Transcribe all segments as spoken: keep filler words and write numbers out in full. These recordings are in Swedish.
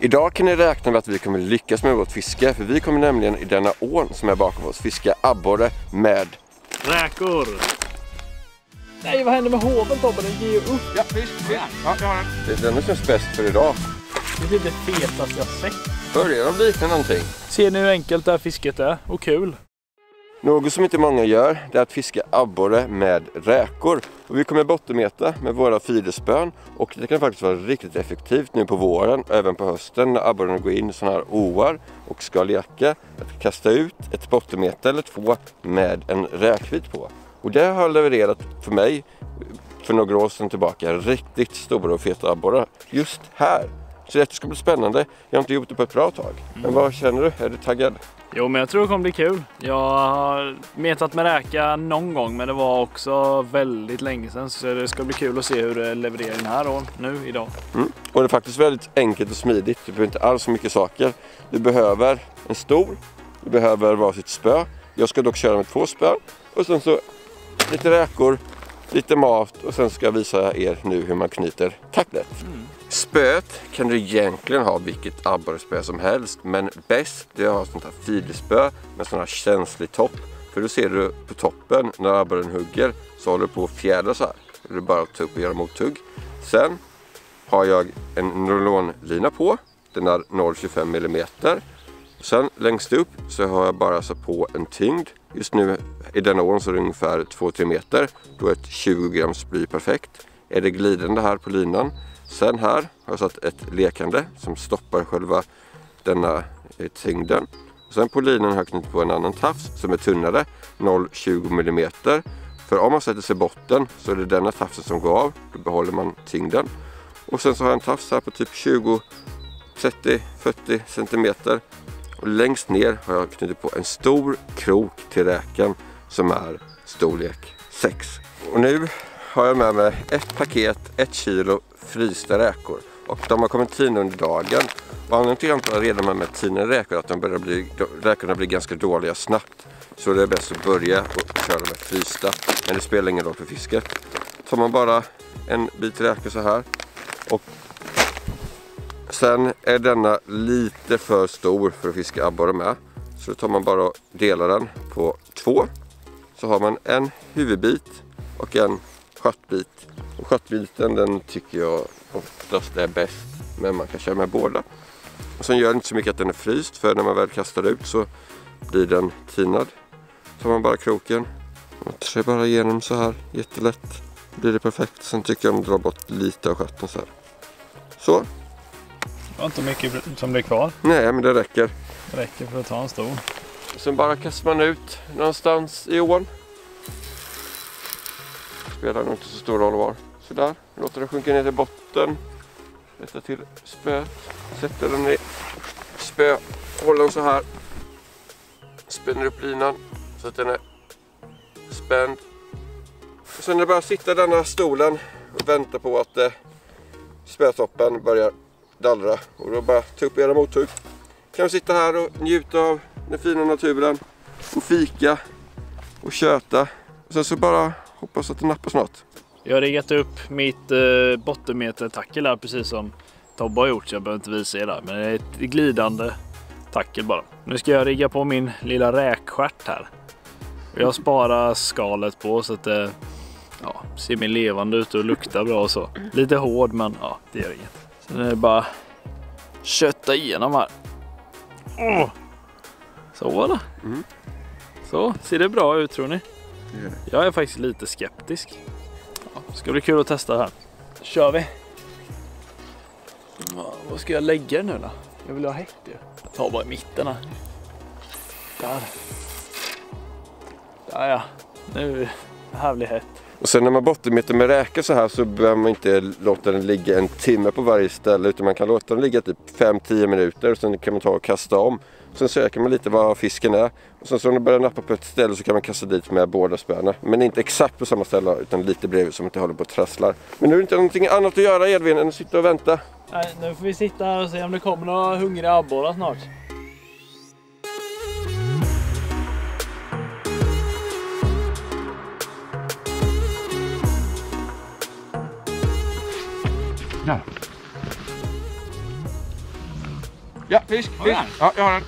Idag kan ni räkna med att vi kommer lyckas med vårt fiske, för vi kommer nämligen i denna ån som är bakom oss fiska abborre med räkor. Nej, vad händer med hoven, Tobben? Den ger ju upp. Ja, fisk, fisk. Ja, jag har den. Det är den som känns bäst för idag. Det är det fetaste jag sett. Börjar de likna någonting? Ser ni hur enkelt det här fisket är? Och kul. Något som inte många gör, det är att fiska abborre med räkor. Och vi kommer bottenmeta med våra fiderspön, och det kan faktiskt vara riktigt effektivt nu på våren och även på hösten när abborren går in i sådana här oar och ska leka. Att kasta ut ett bottenmeta eller två med en räkvit på. Och det har levererat för mig för några år sedan tillbaka riktigt stora och feta abborrar just här. Så det ska bli spännande. Jag har inte gjort det på ett bra tag. Mm. Men vad känner du? Är du taggad? Jo, men jag tror det kommer bli kul. Jag har metat med räka någon gång, men det var också väldigt länge sedan. Så det ska bli kul att se hur det levererar den här år, nu, idag. Mm. Och det är faktiskt väldigt enkelt och smidigt. Du behöver inte alls så mycket saker. Du behöver en stol. Du behöver vara sitt spö. Jag ska dock köra med två spö. Och sen så lite räkor, lite mat, och sen ska jag visa er nu hur man knyter tacklet. Mm. Spöet kan du egentligen ha vilket abborrespö som helst, men bäst det är att ha sånt här fiderspö med sån här känslig topp. För då ser du på toppen när abborren hugger, så håller du på att fjädra så här. Du bara tar upp och gör mottugg. Sen har jag en nylonlina på, den är noll komma tjugofem millimeter. Sen längst upp så har jag bara så på en tyngd. Just nu i denna åren så är det ungefär två till tre meter. Då är ett tjugo grams blir perfekt. Är det glidande här på linan. Sen här har jag satt ett lekande som stoppar själva denna tyngden. Sen på linan har jag knutit på en annan tafs som är tunnare, noll komma tjugo millimeter. För om man sätter sig botten så är det denna tafsen som går av, då behåller man tyngden. Och sen så har jag en tafs här på typ tjugo, trettio, fyrtio centimeter. Och längst ner har jag knutit på en stor krok till räkan som är storlek sex. Och nu har jag med mig ett paket, ett kilo frysta räkor. Och de har kommit tina under dagen. Och anledningen till att jag redan med mig tina räkor att de börjar bli, räkorna blir ganska dåliga snabbt. Så det är bäst att börja och köra med frysta. Men det spelar ingen roll för fisket. Tar man bara en bit räkor så här. Och sen är denna lite för stor för att fiska abborre med. Så då tar man bara och delar den på två. Så har man en huvudbit och en stjärtbit. Och stjärtbiten, den tycker jag oftast är bäst. Men man kan köra med båda. Och sen gör det inte så mycket att den är fryst, för när man väl kastar ut så blir den tinad. Tar man bara kroken och trär bara igenom så här. Jättelätt. Blir det perfekt. Sen tycker jag om att dra bort lite av stjärten så här. Så. Det var inte mycket som blir kvar. Nej, men det räcker. Det räcker för att ta en stor. Sen bara kastar man ut någonstans i ån. Spelar nog inte så stor roll var. Så där, låter det sjunka ner till botten. Rätta till spöet. Sätter den i spö. Håller den så här. Spänner upp linan så att den är spänd. Och sen när det börjar sitta denna stolen och vänta på att eh, spötoppen börjar dallra, och då bara ta upp era mottugg. Kan vi sitta här och njuta av den fina naturen och fika och köta. Och sen så bara hoppas att det nappar snart. Jag har riggat upp mitt eh, bottenmetertackel här precis som Tobbe har gjort, så jag behöver inte visa er där. Men det är ett glidande tackel bara. Nu ska jag rigga på min lilla räkstjärt här. Och jag sparar skalet på så att det eh, ja, ser mer levande ut och luktar bra och så. Lite hård, men ja, det gör inget. Så nu är det bara kötta igenom här. Oh! Så då. Mm. Så, ser det bra ut tror ni? Mm. Jag är faktiskt lite skeptisk. Ja, det ska bli kul att testa här. Då kör vi. Vad ska jag lägga nu då? Jag vill ha häkt ju. Jag tar bara i mitten här. Där. Där ja. Nu, det här blir hett. Och sen när man bottenmeter med räkor så här så behöver man inte låta den ligga en timme på varje ställe, utan man kan låta den ligga typ fem till tio minuter, och sen kan man ta och kasta om. Sen söker man lite vad fisken är, och sen så när den börjar nappa på ett ställe så kan man kasta dit med båda spöna. Men inte exakt på samma ställe, utan lite bredvid som inte håller på att trasslar. Men nu är det inte någonting annat att göra, Edvin, än att sitta och vänta. Nej, nu får vi sitta här och se om det kommer några hungriga abborrar snart. Ja. Ja, fisk, fisk. Ja, jag har den.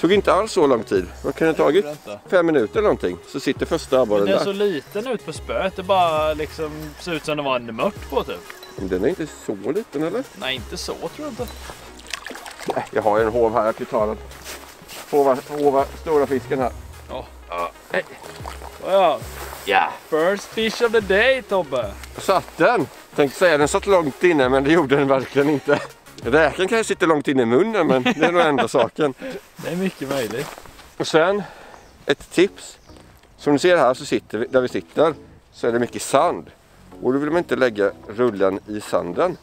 Tog inte alls så lång tid. Vad kan det ha tagit? Fem minuter eller någonting. Så sitter första abborren där. Den är så liten ut på spöet. Det bara liksom ser ut som det var en mört på typ. Men den är inte så liten eller? Nej, inte så tror jag inte. Nej, jag har ju en hov här. Jag kan ta den. Hova, hova stora fisken här. Ja. Nej. Ja. Ja. First fish of the day, Tobbe. Satt den. Tänkte säga den satt långt inne, men det gjorde den verkligen inte. Räken kan ju sitta långt inne i munnen, men det är nog enda saken. Det är mycket möjligt. Och sen, ett tips. Som ni ser här så sitter vi, där vi sitter så är det mycket sand. Och då vill man inte lägga rullen i sanden.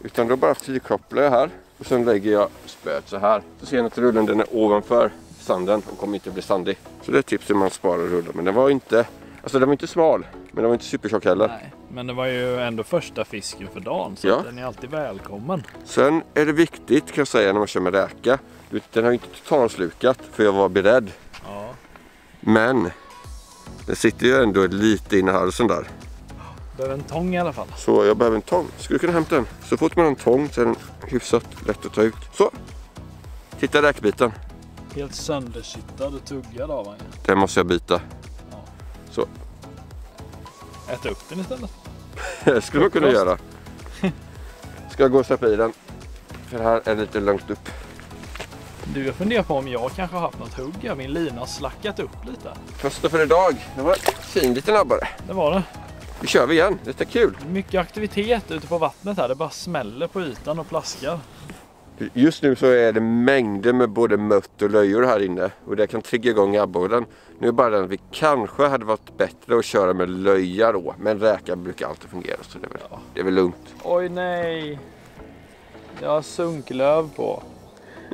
Utan då bara fyrkopplar jag här. Och sen lägger jag spöet så här. Så ser ni att rullen den är ovanför sanden och kommer inte bli sandig. Så det är ett tips hur man sparar rullen. Men den var inte, alltså den var inte smal, men den var inte supertjock heller. Nej. Men det var ju ändå första fisken för dagen, så ja, den är alltid välkommen. Sen är det viktigt kan jag säga när man kör med räka. Den har ju inte totalslukat för jag var beredd. Ja. Men det sitter ju ändå lite inne i halsen där. Jag behöver en tång i alla fall. Så jag behöver en tång. Skulle du kunna hämta den? Så fort man har en tång så är den hyfsat lätt att ta ut. Så, titta räkbiten. Helt söndersittad och tuggad av han. Den måste jag byta. Ja. Så. Äta upp den istället. Det skulle man kunna kost. göra. Ska jag gå och släppa i den? För här är lite långt upp. Du, jag funderar på om jag kanske har haft något hugg. Min lina har slackat upp lite. Första för idag. Det var en fin liten abbare. Det var det. Vi kör vi igen, det är kul. Mycket aktivitet ute på vattnet här, det bara smäller på ytan och plaskar. Just nu så är det mängder med både mött och löjor här inne. Och det kan trigga igång abborren. Nu är bara den vi kanske hade varit bättre att köra med löja då. Men räka brukar alltid fungera så det är väl, ja. det är väl lugnt. Oj nej, jag har sunklöv på.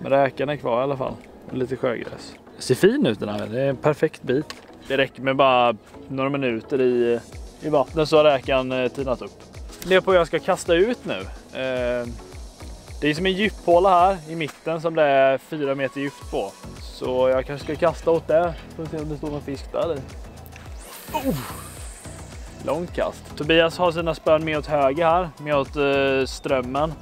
Men räkan är kvar i alla fall, lite sjögräs. Det ser fin ut den här, det är en perfekt bit. Det räcker med bara några minuter i... I vattnet så har räkan eh, tinat upp. Leopold och jag ska kasta ut nu. Eh, det är som en djuphåla här i mitten som det är fyra meter djupt på. Så jag kanske ska kasta åt det. Så vi ser om det står någon fisk där. Oh! Lång kast. Tobias har sina spön med åt höger här. Med åt eh, strömmen.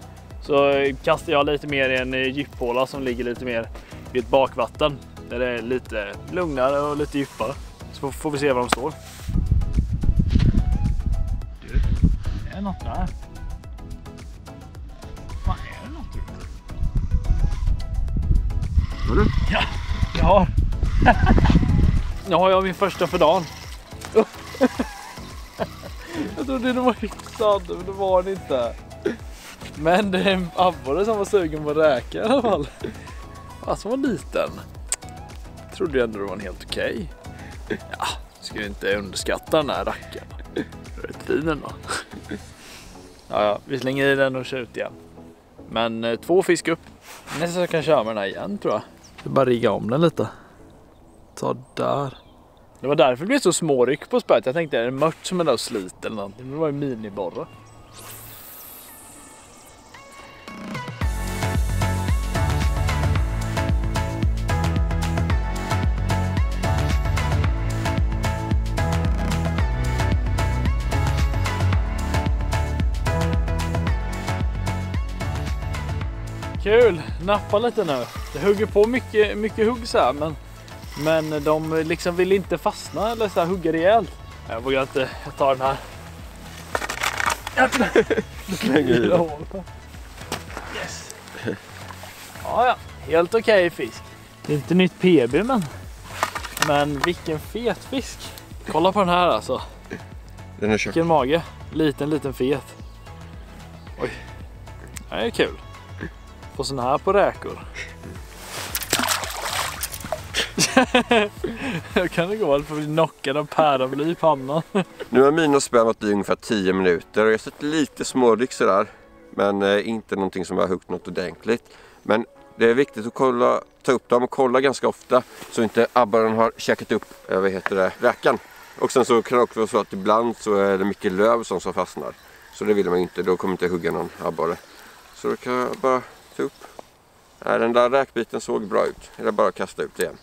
Så kastar jag lite mer i en djuphåla som ligger lite mer i ett bakvatten. Där det är lite lugnare och lite djupare. Så får vi se var de står. Är något där? Vad är det något du? Har du? Ja, jag har. Nu har jag min första för dagen. Jag trodde det var hyfsad, men det var det inte. Men det är en abborre som var sugen på att räka i alla fall. Alltså var liten. Jag trodde ändå det var en helt okej. Okay. Ja, ska ju inte underskatta den här rackaren. Tiden då. Ja, ja, vi slänger i den och kör ut igen. Men eh, två fisk upp. Nästan så kan jag köra med den här igen tror jag. Jag bara rigga om den lite. Ta där. Det var därför det blev så små ryck på spöet. Jag tänkte är det mört som en där slit eller någonting. Det var ju miniborre. Kul, nappa lite nu. Det hugger på mycket, mycket hugg så här, men, men de liksom vill inte fastna eller så här, hugga rejält. Jag vågar inte, jag tar den här. Du slänger i den. Yes. Ja, ja, helt okej fisk. Det är inte nytt P B men, men vilken fet fisk. Kolla på den här alltså. Den är vilken mage, liten liten fet. Oj, det är kul. På sån här på räkor. Jag kan inte gå för att bli knockad av pärably på hamnan. Nu har mina spänat i ungefär tio minuter. Och jag har sett lite småryck sådär. Men eh, inte någonting som har huggit något ordentligt. Men det är viktigt att kolla, ta upp dem och kolla ganska ofta. Så inte abborren har käkat upp vad heter det, räkan. Och sen så kan det också vara så att ibland så är det mycket löv som, som fastnar. Så det vill man inte. Då kommer inte hugga någon abborre. Så då kan jag bara... Upp. Nej, den där räkbiten såg bra ut. Eller bara kasta ut igen.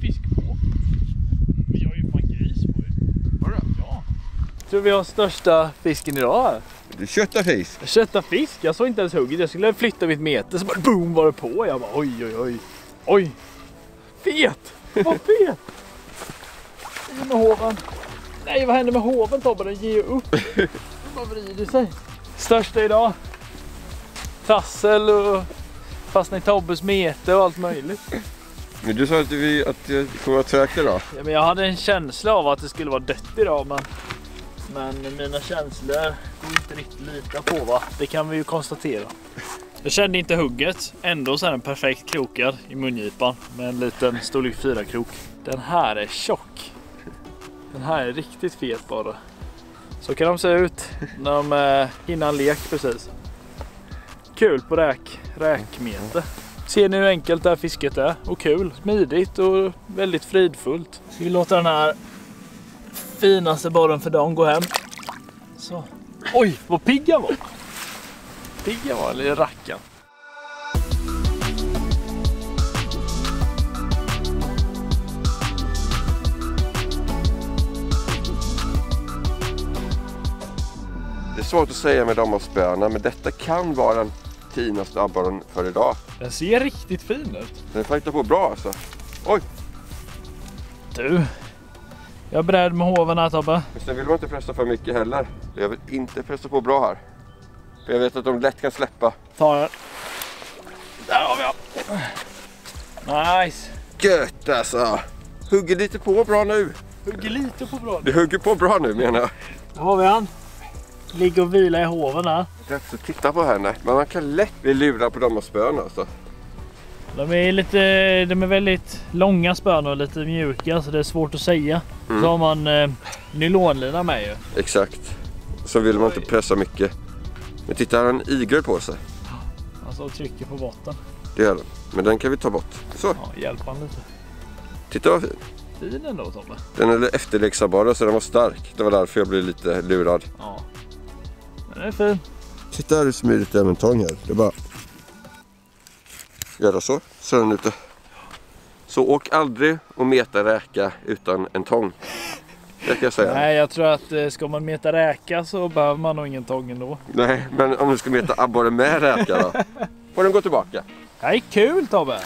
Fisk på. tror vi har största fisken idag. Du köttar fisk. Köttar fisk? Jag såg inte ens hugget. Jag skulle flytta mitt meter så bara boom var det på. Jag bara oj oj oj. Oj. Fet. Vad fet. Med hoven. Nej, vad händer med hoven, Tobbe? Den ger upp. Vad vrider sig. Största idag. Tassel och fastna i Tobbes meter och allt möjligt. Men du sa att vi att det skulle vara trögt idag. Ja, men jag hade en känsla av att det skulle vara dött idag, men men mina känslor går inte riktigt lita på, va. Det kan vi ju konstatera. Jag kände inte hugget, ändå så är den perfekt krokad i mungipan med en liten storlek fyra krok. Den här är tjock. Den här är riktigt fet bara. Så kan de se ut när de är innan lek precis. Kul på räk, räkmete. Ser ni hur enkelt det här fisket är? Och kul, smidigt och väldigt fridfullt. Ska vi låta den här finaste borren för dagen gå hem. Så. Oj, vad pigga var. Pigga var, eller rackan. Det är svårt att säga med dem och spöna, men detta kan vara den finaste abborren för idag. Den ser riktigt fin ut. Den fläktar på bra alltså. Oj! Du, jag är beredd med hoven här, Tobbe. Men sen vill man inte pressa för mycket heller. Jag vill inte pressa på bra här. För jag vet att de lätt kan släppa. Ta den. Där har vi den. Nice. Gött alltså. Hugger lite på bra nu. Hugger lite på bra nu. Du hugger på bra nu, menar jag. Där har vi han. Ligger och vila i hoven här. Jag ska titta på henne. Men man kan lätt bli lurad på de här spön alltså. De är lite, de är väldigt långa spön och lite mjuka, så det är svårt att säga. Mm. Så har man eh, nylonlina med ju. Exakt. Så vill man inte pressa mycket. Men titta, här har en igel på sig. Alltså trycker på botten. Det gör den. Men den kan vi ta bort. Så. Ja, hjälp han lite. Titta vad fin. Fin ändå, Tobbe. Den är efterläxabara så den var stark. Det var därför jag blev lite lurad. Ja. Den är fin. Titta här hur smidigt även tång här. Det är bara... Göra så, så är den ute. Så åk aldrig och meta räka utan en tång. Det kan jag säga. Nej, jag tror att ska man meta räka så behöver man nog ingen tång ändå. Nej, men om du ska meta abborre med räka då. Får den gå tillbaka. Det är kul, Tobbe.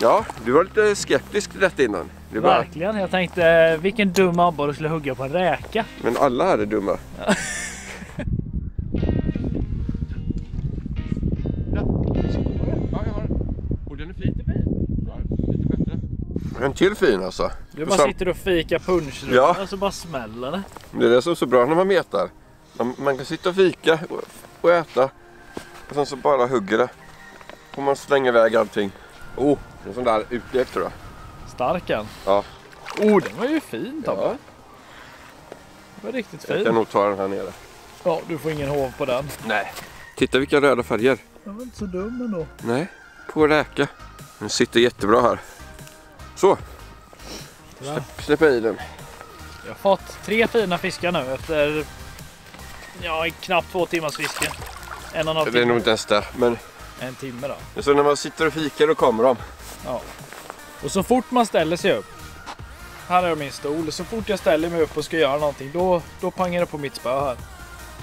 Ja, du var lite skeptisk till detta innan. Du bara... Verkligen, jag tänkte vilken dum abborre skulle hugga på en räka. Men alla här är dumma. Ja. En till fin alltså. Du bara sitter och fika punschrullar, ja. Och så bara smäller det. Det är det som är så bra när man metar. Man, man kan sitta och fika och, och äta. Och sen så bara hugger det. Och man slänger iväg allting. Oh, en sån där utlekt tror jag. Starken? Ja. Oh, den var ju fin, Tobbe. Ja. Den var riktigt fin. Jag kan nog ta den här nere. Ja, du får ingen hov på den. Nej. Titta vilka röda färger. Den var inte så dum ändå. Nej, på räka. Den sitter jättebra här. Så, släpp, släpp i den. Jag har fått tre fina fiskar nu efter ja, knappt två timmars fiske. En och en halv timme. Det är nog inte ens där, men... En timme då. Så när man sitter och fikar då kommer de. Ja. Och så fort man ställer sig upp. Här är min stol. Så fort jag ställer mig upp och ska göra någonting, då, då pangar det på mitt spö här.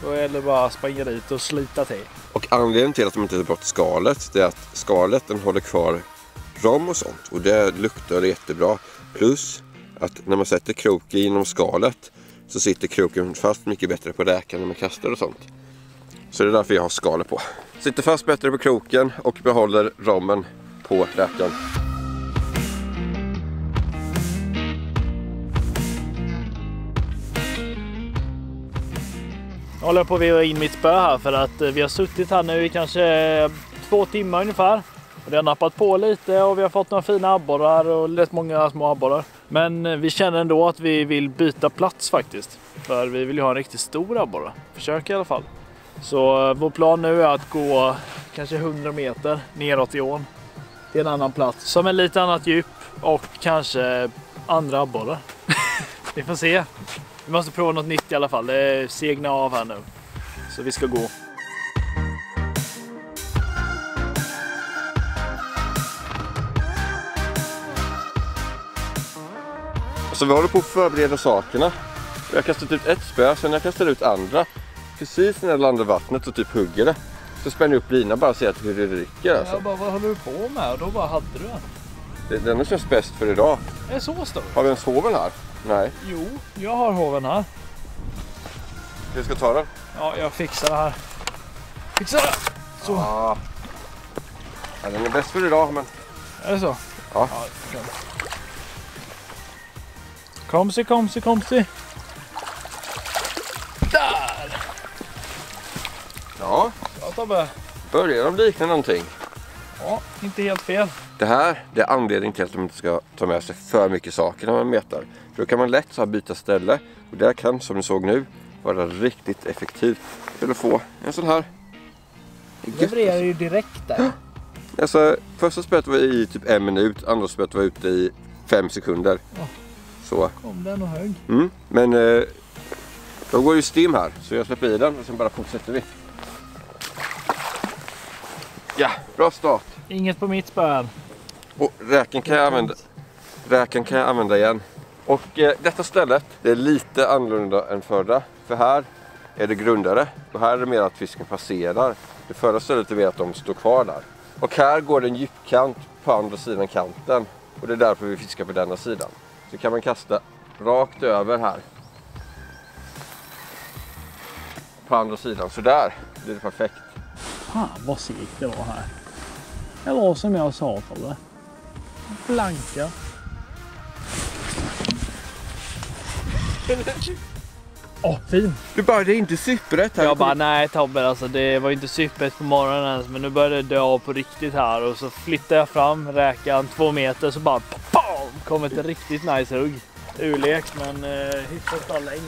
Då är det bara att springa dit och slita till. Och anledningen till att de inte tar bort skalet, det är att skalet den håller kvar rom och sånt, och det luktar jättebra. Plus att när man sätter kroken inom skalet så sitter kroken fast mycket bättre på räkan när man kastar och sånt. Så det är därför jag har skalet på. Sitter fast bättre på kroken och behåller rommen på räkan. Jag håller på att veva in mitt spö här för att vi har suttit här nu i kanske två timmar ungefär. Det har nappat på lite och vi har fått några fina abborrar och rätt många små abborrar. Men vi känner ändå att vi vill byta plats faktiskt. För vi vill ju ha en riktigt stor abborre. Försök i alla fall. Så vår plan nu är att gå kanske hundra meter neråt i ån. Till en annan plats som är lite annat djup och kanske andra abborrar. Vi får se. Vi måste prova något nytt i alla fall. Det segnar av här nu. Så vi ska gå. Så vi håller på att förbereda sakerna. Jag har kastat ut ett spö, sen jag kastar ut andra. Precis när jag landar vattnet så typ hugger det. Så spänner jag upp lina bara och ser hur det rycker. Alltså. Jag bara, vad håller du på med? Och då bara hade du den. Den känns bäst för idag. Det är så stor. Har vi en hoven här? Nej. Jo, jag har hoven här. Vi ska ta den. Ja, jag fixar det här. Fixar det! Så. Ah. Ja, den är bäst för idag, men... Är det så? Ja. Ja, det komsi, komsi, komsi. Där! Ja. Ja, Tobbe. Börjar de likna någonting? Ja, inte helt fel. Det här, det är anledningen till att man inte ska ta med sig för mycket saker när man metar. För då kan man lätt så här byta ställe. Och det kan, som ni såg nu, vara riktigt effektivt. För att få en sån här. Det levererar ju direkt där. Alltså, första spöet var i typ en minut. Andra spöet var ute i fem sekunder. Ja. Så. Kom den och hög. Mm, men eh, då går ju stim här. Så jag släpper i den och sen bara fortsätter vi. Ja, bra start. Inget på mitt spö. Och räken kan jag använda. Räken kan jag använda igen. Och eh, detta stället, det är lite annorlunda än förra. För här är det grundare. Och här är det mer att fisken passerar. Det förra stället är mer att de står kvar där. Och här går det en djupkant på andra sidan kanten. Och det är därför vi fiskar på denna sidan. Så kan man kasta rakt över här. På andra sidan, så där blir det perfekt. Fan vad segt det var här. Eller som jag sa, eller? Blanka. Åh, oh, fin. Du började inte superrätt här. Jag bara, nej Tobbe, alltså, det var inte superrätt på morgonen ens. Men nu började det dö av på riktigt här. Och så flyttade jag fram räkan två meter. Så bara, bam, kom ett riktigt nice hugg. Urlek, men eh, hyfsat all längd.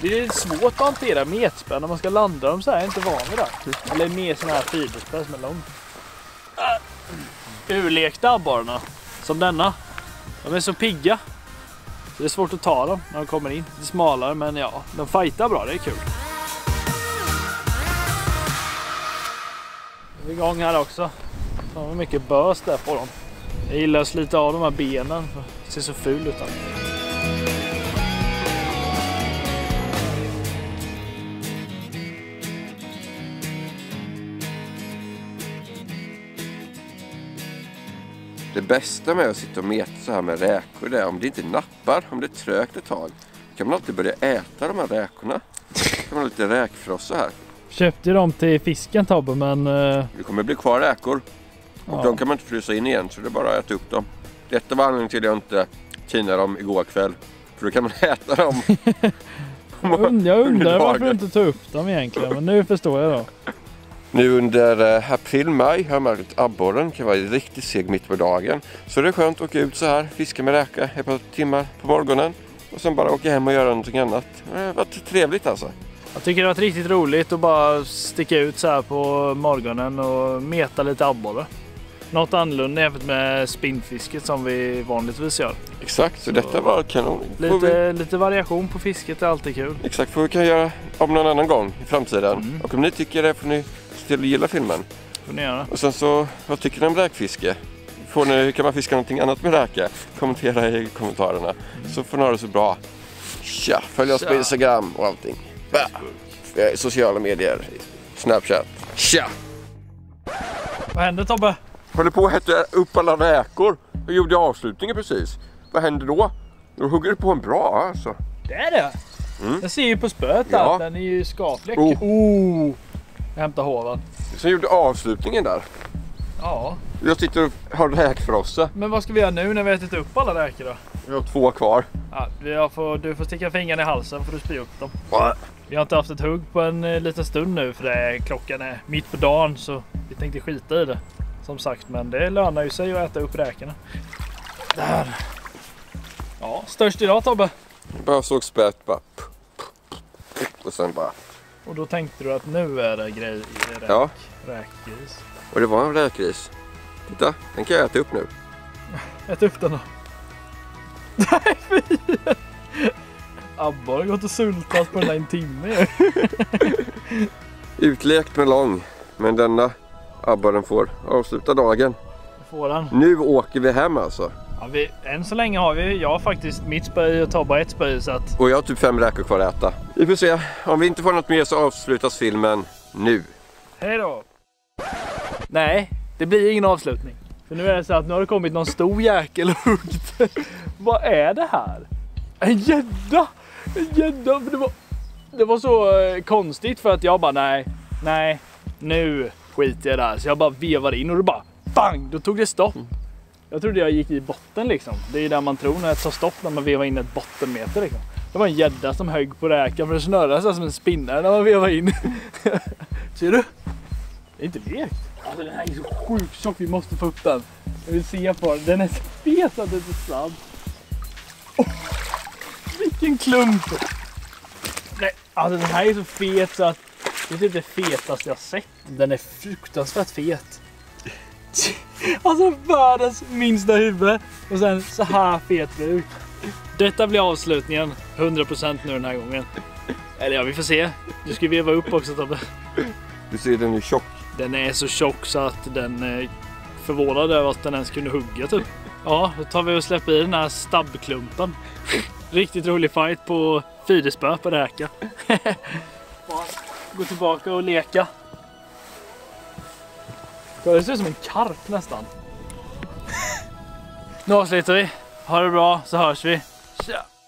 Det är svårt att hantera metspön. När man ska landa dem så här är jag inte van vid det. Eller mer sådana här fiberspön som är långt. Uh, urlekta abborrarna, som denna. De är så pigga. Det är svårt att ta dem när de kommer in. Det är smalare, men ja, de fightar bra, det är kul. Vi är igång här också. De har mycket bös där på dem. Jag gillar att slita av de här benen, för det ser så ful ut. Det bästa med att sitta och meta så här med räkor, det är om det inte nappar, om det är trögt ett tag, kan man alltid börja äta de här räkorna. Kan man ha lite räkfrossa här. Köpte dem till fisken, Tobbe, men... Uh... Det kommer bli kvar räkor. Och ja, de kan man inte frysa in igen, så det är bara att äta upp dem. Detta var anledningen till att jag inte tinade dem igår kväll. För då kan man äta dem. jag undrar, jag undrar varför du inte tog upp dem egentligen, men nu förstår jag då. Nu under eh, april-maj har jag märkt att abborren kan vara riktigt seg mitt på dagen. Så det är skönt att åka ut så här, fiska med räka ett par timmar på morgonen. Och sen bara åka hem och göra någonting annat. Det har varit trevligt alltså. Jag tycker det har varit riktigt roligt att bara sticka ut så här på morgonen och meta lite abborre. Något annorlunda jämfört med spinnfisket som vi vanligtvis gör. Exakt, så detta var kanon. Lite, vi... lite variation på fisket är alltid kul. Exakt, för vi kan göra om någon annan gång i framtiden. Mm. Och om ni tycker det får ni se till att gilla filmen. Får ni göra. Och sen så, vad tycker ni om räkfiske? Får ni, kan man fiska någonting annat med räka? Kommentera i kommentarerna. Mm. Så får ni ha det så bra. Tja, följ oss på Instagram och allting. Facebook. Sociala medier. Snapchat. Tja! Vad hände, Tobbe? Håller på att hette upp alla räkor. Jag gjorde avslutningen precis. Vad händer då? Då hugger du på en bra alltså. Det är det. Mm. Jag ser ju på spöet där. Ja. Den är ju skaplig. Oh. Oh. Jag hämtar hovan. Så jag gjorde avslutningen där. Ja. Jag sitter och har räkfrossa. Men vad ska vi göra nu när vi har ätit upp alla räkor då? Vi har två kvar. Ja, jag får, du får sticka fingrarna i halsen för du spyr upp dem. Va? Vi har inte haft ett hugg på en liten stund nu för det är, klockan är mitt på dagen så vi tänkte skita i det. Som sagt, men det lönar ju sig att äta upp räkorna. Där. Ja, störst idag, Tobbe. Jag bara såg spät, bara... Och sen bara... Och då tänkte du att nu är det grej i räk, ja. Räkgris. Och det var en räkgris. Titta, den kan jag äta upp nu. Ät upp den då. Nej, fy! Abba har gått och sultat på den där en timme. Utlekt med lång, men denna... Abborren får avsluta dagen. Får han. Nu åker vi hem alltså. Ja, vi, än så länge har vi, jag har faktiskt mitt spö och tar bara ett spö. Så att... Och jag har typ fem räkor kvar att äta. Vi får se, om vi inte får något mer så avslutas filmen nu. Hej då! Nej, det blir ingen avslutning. För nu är det så att nu har det kommit någon stor jäkel och huggt. Vad är det här? En gädda! En gädda! Det var, det var så eh, konstigt för att jag bara nej, nej, nu skiter jag där. Så jag bara vevar in och det bara bang! Då tog det stopp. Jag trodde jag gick i botten liksom. Det är ju där man tror när det tar stopp när man vevar in ett bottenmeter liksom. Det var en gädda som högg på räkan för att snurra sig som en spinnare när man vevar in. Ser du? Det är inte vekt. Alltså den här är så sjukt tjock, vi måste få upp den. Jag vill se på den, den är så fet att det är så snabb. Oh, vilken klump! Nej, alltså den här är så fet så att det är typ det fetaste jag har sett. Den är fruktansvärt fet. Alltså världens minsta huvud och sen så här fet bruk. Detta blir avslutningen, hundra procent nu den här gången. Eller ja, vi får se. Du ska veva upp också, Tobbe. Du ser den är tjock. Den är så tjock så att den är förvånad över att den ens kunde hugga typ. Ja, då tar vi och släpper i den här stabbklumpen. Riktigt rolig fight på fidespö på räka. Gå tillbaka och leka. Det ser ut som en karp nästan. Nu avslutar vi. Ha det bra så hörs vi. Tja!